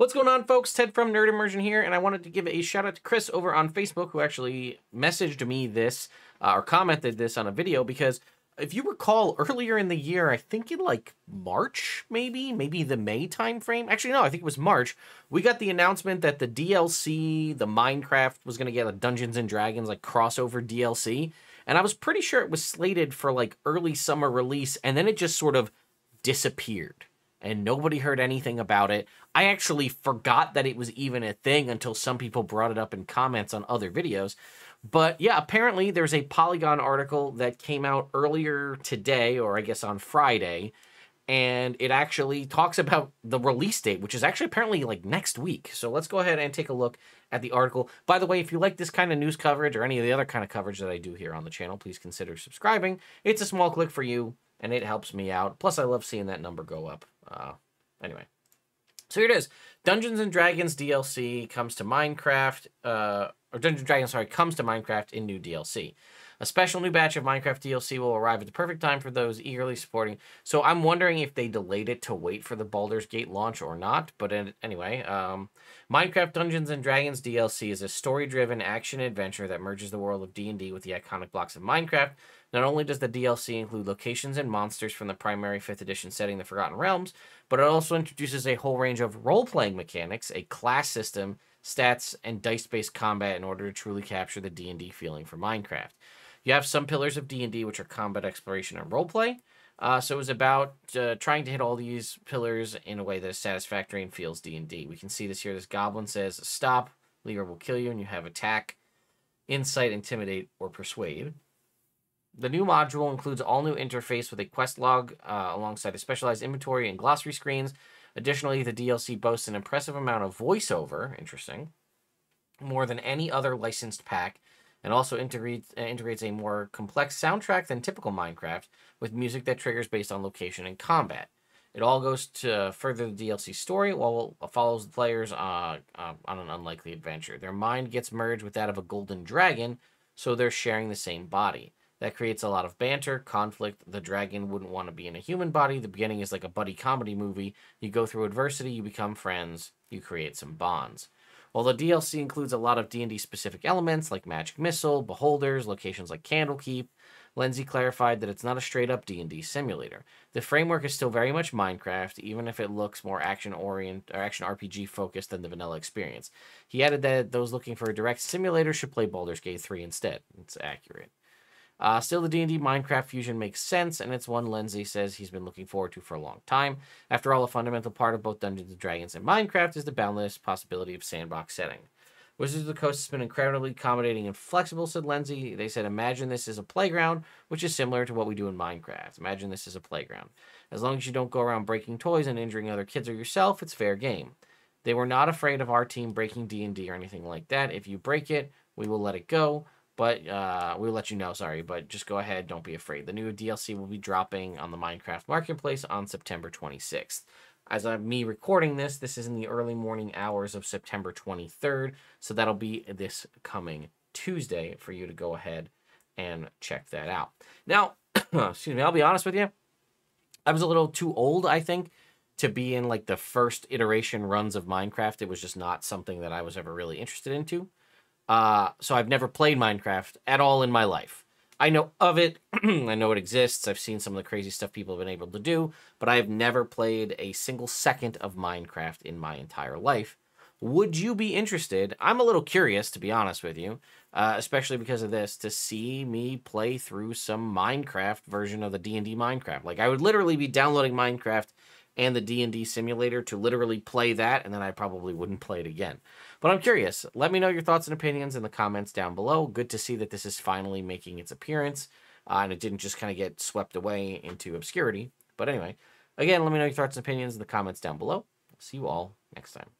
What's going on, folks? Ted from Nerd Immersion here, and I wanted to give a shout out to Chris over on Facebook, who actually messaged me this or commented this on a video, because if you recall, earlier in the year, I think in like March, maybe the May timeframe. Actually, no, I think it was March. We got the announcement that the DLC, the Minecraft, was going to get a Dungeons and Dragons like crossover DLC. And I was pretty sure it was slated for like early summer release. And then it just sort of disappeared and nobody heard anything about it. I actually forgot that it was even a thing until some people brought it up in comments on other videos. But yeah, apparently there's a Polygon article that came out earlier today, or I guess on Friday, and it actually talks about the release date, which is actually apparently like next week. So let's go ahead and take a look at the article. By the way, if you like this kind of news coverage or any of the other kind of coverage that I do here on the channel, please consider subscribing. It's a small click for you, and it helps me out. Plus, I love seeing that number go up. Anyway. So here it is. Dungeons & Dragons DLC comes to Minecraft, or Dungeons & Dragons, sorry, comes to Minecraft in new DLC. A special new batch of Minecraft DLC will arrive at the perfect time for those eagerly supporting. So I'm wondering if they delayed it to wait for the Baldur's Gate launch or not. But anyway, Minecraft Dungeons & Dragons DLC is a story-driven action adventure that merges the world of D&D with the iconic blocks of Minecraft. Not only does the DLC include locations and monsters from the primary 5th edition setting, the Forgotten Realms, but it also introduces a whole range of role-playing mechanics, a class system, stats, and dice-based combat in order to truly capture the D&D feeling for Minecraft. You have some pillars of D&D, which are combat, exploration, and role-play. So it was about trying to hit all these pillars in a way that is satisfactory and feels D&D. We can see this here. This goblin says, stop, leader will kill you, and you have attack, insight, intimidate, or persuade. The new module includes all new interface with a quest log alongside a specialized inventory and glossary screens. Additionally, the DLC boasts an impressive amount of voiceover, interesting, more than any other licensed pack, and also integrates a more complex soundtrack than typical Minecraft, with music that triggers based on location and combat. It all goes to further the DLC story, while it follows the players on an unlikely adventure. Their mind gets merged with that of a golden dragon, so they're sharing the same body. That creates a lot of banter, conflict. The dragon wouldn't want to be in a human body. The beginning is like a buddy comedy movie. You go through adversity, you become friends, you create some bonds. While the DLC includes a lot of D&D specific elements like Magic Missile, Beholders, locations like Candlekeep, Lindsay clarified that it's not a straight up D&D simulator. The framework is still very much Minecraft, even if it looks more action-oriented or action RPG focused than the vanilla experience. He added that those looking for a direct simulator should play Baldur's Gate 3 instead. It's accurate. Still, the D&D Minecraft fusion makes sense, and it's one Lindsay says he's been looking forward to for a long time. After all, a fundamental part of both Dungeons & Dragons and Minecraft is the boundless possibility of sandbox setting. Wizards of the Coast has been incredibly accommodating and flexible, said Lindsay. They said, imagine this is a playground, which is similar to what we do in Minecraft. Imagine this is a playground. As long as you don't go around breaking toys and injuring other kids or yourself, it's fair game. They were not afraid of our team breaking D&D or anything like that. If you break it, we will let it go. But we'll let you know, sorry, but just go ahead, don't be afraid. The new DLC will be dropping on the Minecraft Marketplace on September 26th. As of me recording this, this is in the early morning hours of September 23rd, so that'll be this coming Tuesday for you to go ahead and check that out. Now, excuse me, I'll be honest with you. I was a little too old, I think, to be in like the first iteration runs of Minecraft. It was just not something that I was ever really interested into. So I've never played Minecraft at all in my life. I know of it. I know it exists. I've seen some of the crazy stuff people have been able to do, but I have never played a single second of Minecraft in my entire life. Would you be interested? I'm a little curious, to be honest with you, especially because of this, to see me play through some Minecraft version of the D&D Minecraft. Like, I would literally be downloading Minecraft and the D&D simulator to literally play that, and then I probably wouldn't play it again. But I'm curious. Let me know your thoughts and opinions in the comments down below. Good to see that this is finally making its appearance, and it didn't just kind of get swept away into obscurity. But anyway, again, let me know your thoughts and opinions in the comments down below. I'll see you all next time.